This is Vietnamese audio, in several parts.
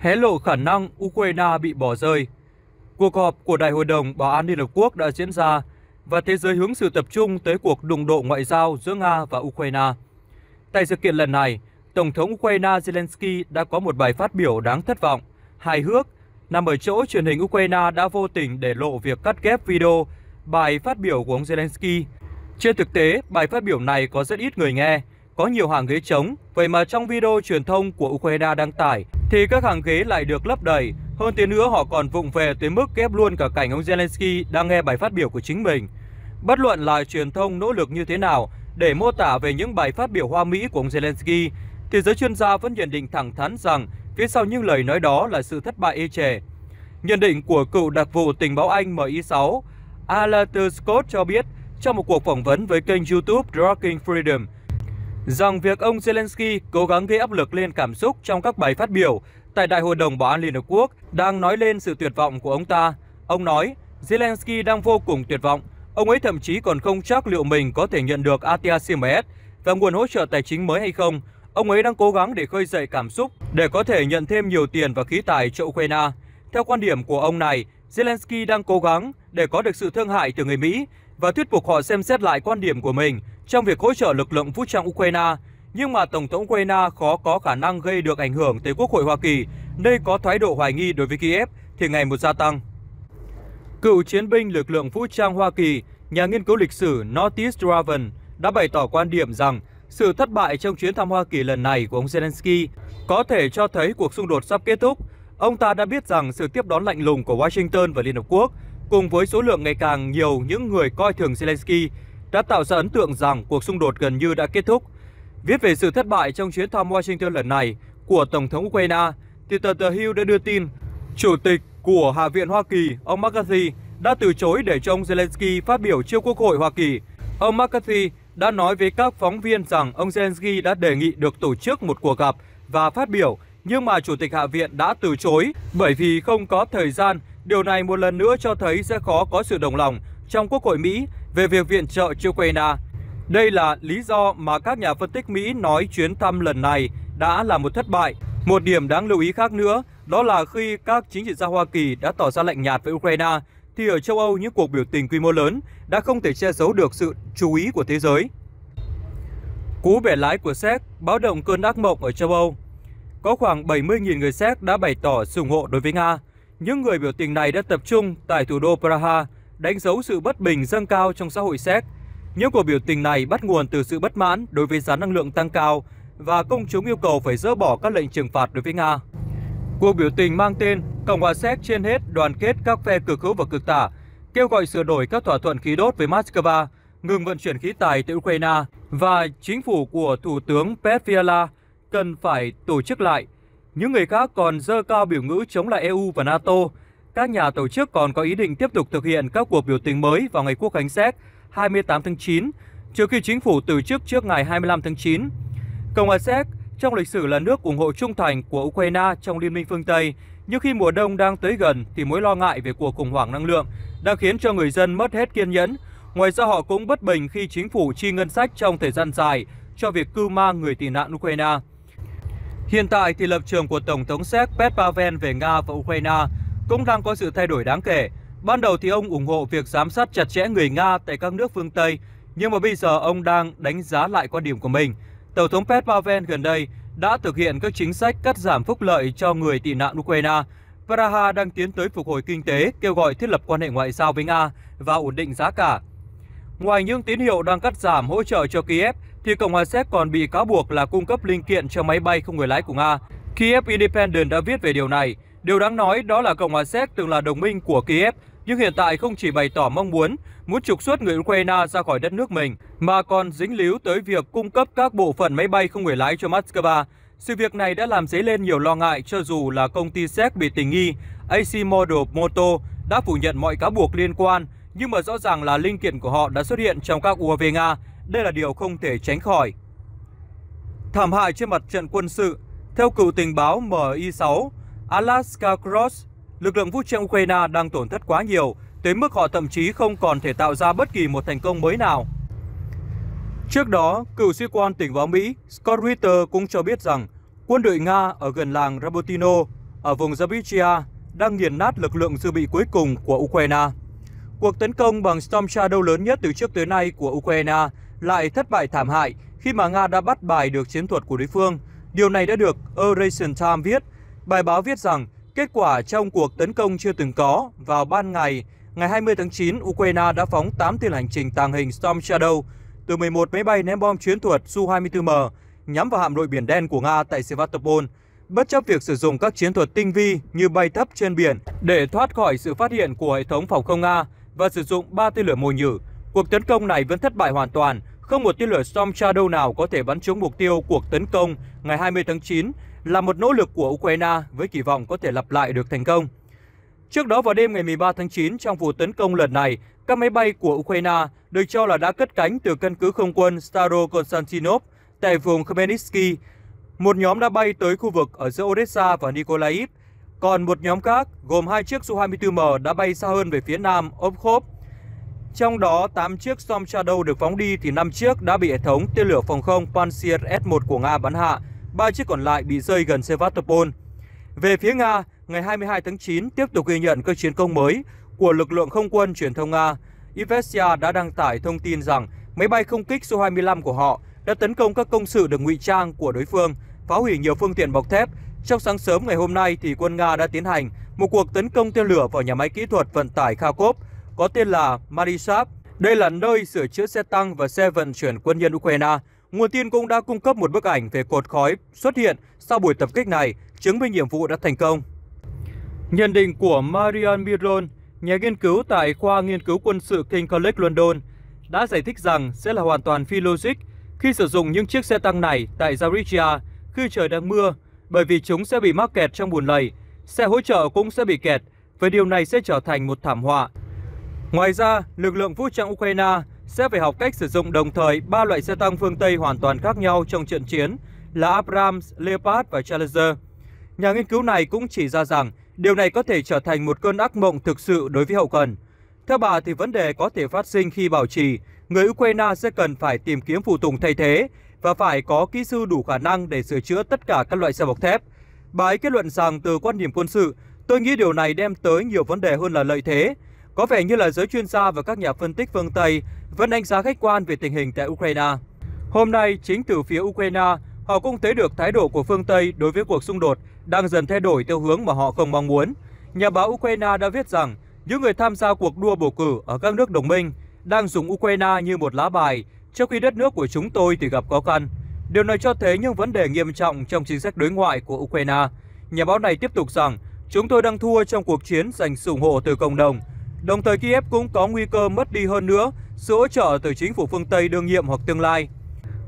hé lộ khả năng Ukraine bị bỏ rơi. Cuộc họp của Đại hội đồng Bảo an Liên Hợp Quốc đã diễn ra và thế giới hướng sự tập trung tới cuộc đụng độ ngoại giao giữa Nga và Ukraine. Tại sự kiện lần này, Tổng thống Ukraine Zelensky đã có một bài phát biểu đáng thất vọng, hài hước, nằm ở chỗ truyền hình Ukraine đã vô tình để lộ việc cắt ghép video bài phát biểu của ông Zelensky. Trên thực tế, bài phát biểu này có rất ít người nghe, có nhiều hàng ghế trống, vậy mà trong video truyền thông của Ukraine đăng tải thì các hàng ghế lại được lấp đầy. Hơn thế nữa, họ còn vụng về tới mức ghép luôn cả cảnh ông Zelensky đang nghe bài phát biểu của chính mình. Bất luận là truyền thông nỗ lực như thế nào để mô tả về những bài phát biểu hoa mỹ của ông Zelensky, thì giới chuyên gia vẫn nhận định thẳng thắn rằng phía sau những lời nói đó là sự thất bại ê chề. Nhận định của cựu đặc vụ tình báo Anh MI6 Alastair Scott cho biết trong một cuộc phỏng vấn với kênh YouTube Droking Freedom rằng việc ông Zelensky cố gắng gây áp lực lên cảm xúc trong các bài phát biểu tại Đại hội đồng Bảo an Liên Hợp Quốc đang nói lên sự tuyệt vọng của ông ta. Ông nói, Zelensky đang vô cùng tuyệt vọng. Ông ấy thậm chí còn không chắc liệu mình có thể nhận được ATACMS và nguồn hỗ trợ tài chính mới hay không. Ông ấy đang cố gắng để khơi dậy cảm xúc, để có thể nhận thêm nhiều tiền và khí tài cho Ukraine. Theo quan điểm của ông này, Zelensky đang cố gắng để có được sự thương hại từ người Mỹ và thuyết phục họ xem xét lại quan điểm của mình trong việc hỗ trợ lực lượng vũ trang Ukraine. Nhưng mà Tổng thống Ukraine khó có khả năng gây được ảnh hưởng tới Quốc hội Hoa Kỳ, nơi có thái độ hoài nghi đối với Kiev thì ngày một gia tăng. Cựu chiến binh lực lượng vũ trang Hoa Kỳ, nhà nghiên cứu lịch sử Notis Draven đã bày tỏ quan điểm rằng sự thất bại trong chuyến thăm Hoa Kỳ lần này của ông Zelensky có thể cho thấy cuộc xung đột sắp kết thúc. Ông ta đã biết rằng sự tiếp đón lạnh lùng của Washington và Liên Hợp Quốc cùng với số lượng ngày càng nhiều những người coi thường Zelensky đã tạo ra ấn tượng rằng cuộc xung đột gần như đã kết thúc. Viết về sự thất bại trong chuyến thăm Washington lần này của Tổng thống Ukraine, thì tờ Hill đã đưa tin Chủ tịch của Hạ viện Hoa Kỳ, ông McCarthy, đã từ chối để cho ông Zelensky phát biểu trước Quốc hội Hoa Kỳ. Ông McCarthy đã nói với các phóng viên rằng ông Zelensky đã đề nghị được tổ chức một cuộc gặp và phát biểu, nhưng mà Chủ tịch Hạ viện đã từ chối bởi vì không có thời gian. Điều này một lần nữa cho thấy sẽ khó có sự đồng lòng trong Quốc hội Mỹ về việc viện trợ cho Ukraine. Đây là lý do mà các nhà phân tích Mỹ nói chuyến thăm lần này đã là một thất bại. Một điểm đáng lưu ý khác nữa, đó là khi các chính trị gia Hoa Kỳ đã tỏ ra lạnh nhạt với Ukraine, thì ở châu Âu những cuộc biểu tình quy mô lớn đã không thể che giấu được sự chú ý của thế giới. Cú bẻ lái của Séc báo động cơn ác mộng ở châu Âu. Có khoảng 70.000 người Séc đã bày tỏ sự ủng hộ đối với Nga. Những người biểu tình này đã tập trung tại thủ đô Praha, đánh dấu sự bất bình dâng cao trong xã hội Séc. Những cuộc biểu tình này bắt nguồn từ sự bất mãn đối với giá năng lượng tăng cao và công chúng yêu cầu phải dỡ bỏ các lệnh trừng phạt đối với Nga. Cuộc biểu tình mang tên Cộng hòa Séc trên hết đoàn kết các phe cực hữu và cực tả, kêu gọi sửa đổi các thỏa thuận khí đốt với Moscow, ngừng vận chuyển khí tài tới Ukraine và chính phủ của Thủ tướng Petr Fiala cần phải tổ chức lại. Những người khác còn dơ cao biểu ngữ chống lại EU và NATO. Các nhà tổ chức còn có ý định tiếp tục thực hiện các cuộc biểu tình mới vào ngày Quốc khánh Séc 28 tháng 9, trừ khi chính phủ từ chức trước ngày 25 tháng 9. Cộng hòa Séc trong lịch sử là nước ủng hộ trung thành của Ukraine trong Liên minh phương Tây, nhưng khi mùa đông đang tới gần thì mối lo ngại về cuộc khủng hoảng năng lượng đang khiến cho người dân mất hết kiên nhẫn. Ngoài ra họ cũng bất bình khi chính phủ chi ngân sách trong thời gian dài cho việc cưu mang người tị nạn Ukraine. Hiện tại thì lập trường của Tổng thống Séc Petr Pavel về Nga và Ukraine cũng đang có sự thay đổi đáng kể. Ban đầu thì ông ủng hộ việc giám sát chặt chẽ người Nga tại các nước phương Tây, nhưng mà bây giờ ông đang đánh giá lại quan điểm của mình. Tổng thống Petr Pavel gần đây đã thực hiện các chính sách cắt giảm phúc lợi cho người tị nạn Ukraine. Praha đang tiến tới phục hồi kinh tế, kêu gọi thiết lập quan hệ ngoại giao với Nga và ổn định giá cả. Ngoài những tín hiệu đang cắt giảm hỗ trợ cho Kiev, thì Cộng hòa Séc còn bị cáo buộc là cung cấp linh kiện cho máy bay không người lái của Nga. Kyiv Independent đã viết về điều này. Điều đáng nói đó là Cộng hòa Séc từng là đồng minh của Kiev, nhưng hiện tại không chỉ bày tỏ mong muốn trục xuất người Ukraine ra khỏi đất nước mình, mà còn dính líu tới việc cung cấp các bộ phận máy bay không người lái cho Moscow. Sự việc này đã làm dấy lên nhiều lo ngại cho dù là công ty Séc bị tình nghi Asmodul Moto đã phủ nhận mọi cáo buộc liên quan, nhưng mà rõ ràng là linh kiện của họ đã xuất hiện trong các UAV Nga. Đây là điều không thể tránh khỏi. Thảm hại trên mặt trận quân sự. Theo cựu tình báo MI6 Alaska Cross, lực lượng vũ trang Ukraine đang tổn thất quá nhiều, tới mức họ thậm chí không còn thể tạo ra bất kỳ một thành công mới nào. Trước đó, cựu sĩ quan tình báo Mỹ Scott Reiter cũng cho biết rằng quân đội Nga ở gần làng Rabotino ở vùng Zaporizhzhia đang nghiền nát lực lượng dự bị cuối cùng của Ukraine. Cuộc tấn công bằng Storm Shadow lớn nhất từ trước tới nay của Ukraine lại thất bại thảm hại khi mà Nga đã bắt bài được chiến thuật của đối phương. Điều này đã được Eurasian Times viết. Bài báo viết rằng kết quả trong cuộc tấn công chưa từng có vào ban ngày, ngày 20 tháng 9, Ukraine đã phóng 8 tên hành trình tàng hình Storm Shadow từ 11 máy bay ném bom chiến thuật Su-24M nhắm vào hạm đội Biển Đen của Nga tại Sevastopol, bất chấp việc sử dụng các chiến thuật tinh vi như bay thấp trên biển để thoát khỏi sự phát hiện của hệ thống phòng không Nga và sử dụng 3 tên lửa mồi nhử. Cuộc tấn công này vẫn thất bại hoàn toàn, không một tên lửa Storm Shadow nào có thể bắn trúng mục tiêu. Cuộc tấn công ngày 20 tháng 9 là một nỗ lực của Ukraine với kỳ vọng có thể lặp lại được thành công. Trước đó vào đêm ngày 13 tháng 9, trong vụ tấn công lần này, các máy bay của Ukraine được cho là đã cất cánh từ căn cứ không quân Staro Konstantinov tại vùng Kmenitsky. Một nhóm đã bay tới khu vực ở giữa Odessa và Nikolaev, còn một nhóm khác gồm 2 chiếc Su-24M đã bay xa hơn về phía nam Ovchok. Trong đó, 8 chiếc Storm Shadow được phóng đi thì 5 chiếc đã bị hệ thống tên lửa phòng không Pantsir S-1 của Nga bắn hạ, 3 chiếc còn lại bị rơi gần Sevastopol. Về phía Nga, ngày 22 tháng 9 tiếp tục ghi nhận các chiến công mới của lực lượng không quân truyền thông Nga. Ivestia đã đăng tải thông tin rằng máy bay không kích Su-25 của họ đã tấn công các công sự được ngụy trang của đối phương, phá hủy nhiều phương tiện bọc thép. Trong sáng sớm ngày hôm nay, thì quân Nga đã tiến hành một cuộc tấn công tên lửa vào nhà máy kỹ thuật vận tải Kharkov có tên là Marisap. Đây là nơi sửa chữa xe tăng và xe vận chuyển quân nhân Ukraine. Nguồn tin cũng đã cung cấp một bức ảnh về cột khói xuất hiện sau buổi tập kích này, chứng minh nhiệm vụ đã thành công. Nhận định của Marianne Biron, nhà nghiên cứu tại khoa nghiên cứu quân sự King College London, đã giải thích rằng sẽ là hoàn toàn phi logic khi sử dụng những chiếc xe tăng này tại Zaporizhzhia khi trời đang mưa, bởi vì chúng sẽ bị mắc kẹt trong bùn lầy, xe hỗ trợ cũng sẽ bị kẹt, và điều này sẽ trở thành một thảm họa. Ngoài ra, lực lượng vũ trang Ukraine sẽ phải học cách sử dụng đồng thời 3 loại xe tăng phương Tây hoàn toàn khác nhau trong trận chiến là Abrams, Leopard và Challenger. Nhà nghiên cứu này cũng chỉ ra rằng điều này có thể trở thành một cơn ác mộng thực sự đối với hậu cần. Theo bà thì vấn đề có thể phát sinh khi bảo trì, người Ukraine sẽ cần phải tìm kiếm phụ tùng thay thế và phải có kỹ sư đủ khả năng để sửa chữa tất cả các loại xe bọc thép. Bà ấy kết luận rằng từ quan điểm quân sự, tôi nghĩ điều này đem tới nhiều vấn đề hơn là lợi thế. Có vẻ như là giới chuyên gia và các nhà phân tích phương Tây vẫn đánh giá khách quan về tình hình tại Ukraine. Hôm nay, chính từ phía Ukraine, họ cũng thấy được thái độ của phương Tây đối với cuộc xung đột đang dần thay đổi theo hướng mà họ không mong muốn. Nhà báo Ukraine đã viết rằng những người tham gia cuộc đua bầu cử ở các nước đồng minh đang dùng Ukraine như một lá bài trước khi đất nước của chúng tôi thì gặp khó khăn. Điều này cho thấy những vấn đề nghiêm trọng trong chính sách đối ngoại của Ukraine. Nhà báo này tiếp tục rằng chúng tôi đang thua trong cuộc chiến giành sự ủng hộ từ cộng đồng. Đồng thời Kiev cũng có nguy cơ mất đi hơn nữa sự hỗ trợ từ chính phủ phương Tây đương nhiệm hoặc tương lai.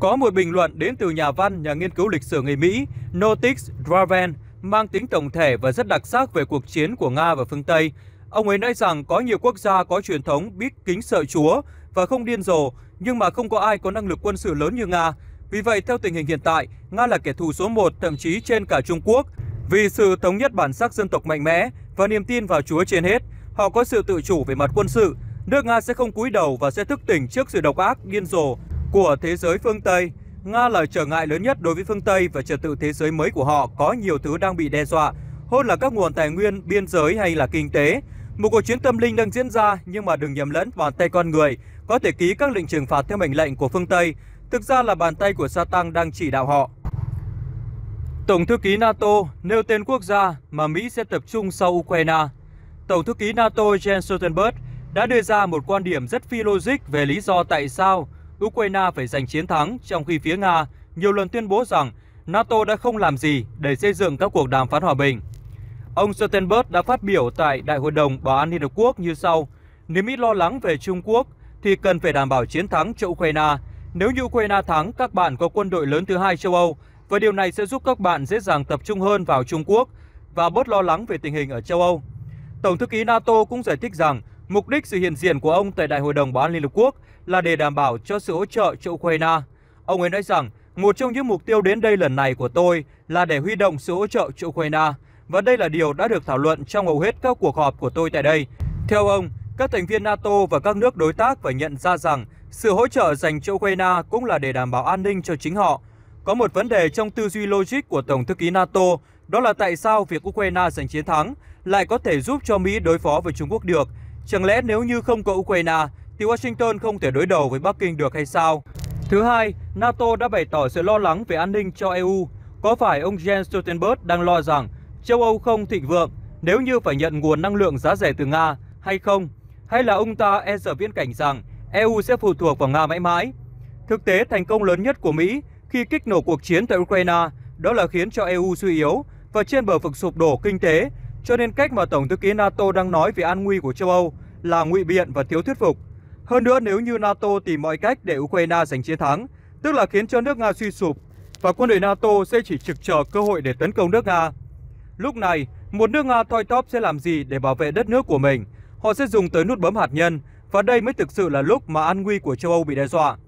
Có một bình luận đến từ nhà văn, nhà nghiên cứu lịch sử người Mỹ Notis Draven mang tính tổng thể và rất đặc sắc về cuộc chiến của Nga và phương Tây. Ông ấy nói rằng có nhiều quốc gia có truyền thống biết kính sợ Chúa và không điên rồ, nhưng mà không có ai có năng lực quân sự lớn như Nga. Vì vậy, theo tình hình hiện tại, Nga là kẻ thù số 1 thậm chí trên cả Trung Quốc. Vì sự thống nhất bản sắc dân tộc mạnh mẽ và niềm tin vào Chúa trên hết, họ có sự tự chủ về mặt quân sự. Nước Nga sẽ không cúi đầu và sẽ thức tỉnh trước sự độc ác, điên rồ của thế giới phương Tây. Nga là trở ngại lớn nhất đối với phương Tây và trật tự thế giới mới của họ có nhiều thứ đang bị đe dọa, hơn là các nguồn tài nguyên, biên giới hay là kinh tế. Một cuộc chiến tâm linh đang diễn ra, nhưng mà đừng nhầm lẫn bàn tay con người có thể ký các lệnh trừng phạt theo mệnh lệnh của phương Tây. Thực ra là bàn tay của Satan đang chỉ đạo họ. Tổng thư ký NATO nêu tên quốc gia mà Mỹ sẽ tập trung sau Ukraine. Tổng thư ký NATO Jens Stoltenberg đã đưa ra một quan điểm rất phi logic về lý do tại sao Ukraine phải giành chiến thắng, trong khi phía Nga nhiều lần tuyên bố rằng NATO đã không làm gì để xây dựng các cuộc đàm phán hòa bình. Ông Stoltenberg đã phát biểu tại Đại hội đồng Bảo an Liên Hợp Quốc như sau: nếu Mỹ lo lắng về Trung Quốc thì cần phải đảm bảo chiến thắng cho Ukraine. Nếu như Ukraine thắng, các bạn có quân đội lớn thứ hai châu Âu và điều này sẽ giúp các bạn dễ dàng tập trung hơn vào Trung Quốc và bớt lo lắng về tình hình ở châu Âu. Tổng thư ký NATO cũng giải thích rằng mục đích sự hiện diện của ông tại Đại hội đồng Bảo an Liên Hợp Quốc là để đảm bảo cho sự hỗ trợ cho Ukraine. Ông ấy nói rằng một trong những mục tiêu đến đây lần này của tôi là để huy động sự hỗ trợ cho Ukraine, và đây là điều đã được thảo luận trong hầu hết các cuộc họp của tôi tại đây. Theo ông, các thành viên NATO và các nước đối tác phải nhận ra rằng sự hỗ trợ dành cho Ukraine cũng là để đảm bảo an ninh cho chính họ. Có một vấn đề trong tư duy logic của Tổng thư ký NATO Đó là tại sao việc Ukraine giành chiến thắng lại có thể giúp cho Mỹ đối phó với Trung Quốc được. Chẳng lẽ nếu như không có Ukraine thì Washington không thể đối đầu với Bắc Kinh được hay sao? Thứ hai, NATO đã bày tỏ sự lo lắng về an ninh cho EU. Có phải ông Jens Stoltenberg đang lo rằng châu Âu không thịnh vượng nếu như phải nhận nguồn năng lượng giá rẻ từ Nga hay không? Hay là ông ta e sợ viễn cảnh rằng EU sẽ phụ thuộc vào Nga mãi mãi? Thực tế, thành công lớn nhất của Mỹ khi kích nổ cuộc chiến tại Ukraine đó là khiến cho EU suy yếu và trên bờ vực sụp đổ kinh tế, cho nên cách mà Tổng thư ký NATO đang nói về an nguy của châu Âu là ngụy biện và thiếu thuyết phục. Hơn nữa, nếu như NATO tìm mọi cách để Ukraine giành chiến thắng, tức là khiến cho nước Nga suy sụp, và quân đội NATO sẽ chỉ trực chờ cơ hội để tấn công nước Nga. Lúc này, một nước Nga thoi thóp sẽ làm gì để bảo vệ đất nước của mình? Họ sẽ dùng tới nút bấm hạt nhân, và đây mới thực sự là lúc mà an nguy của châu Âu bị đe dọa.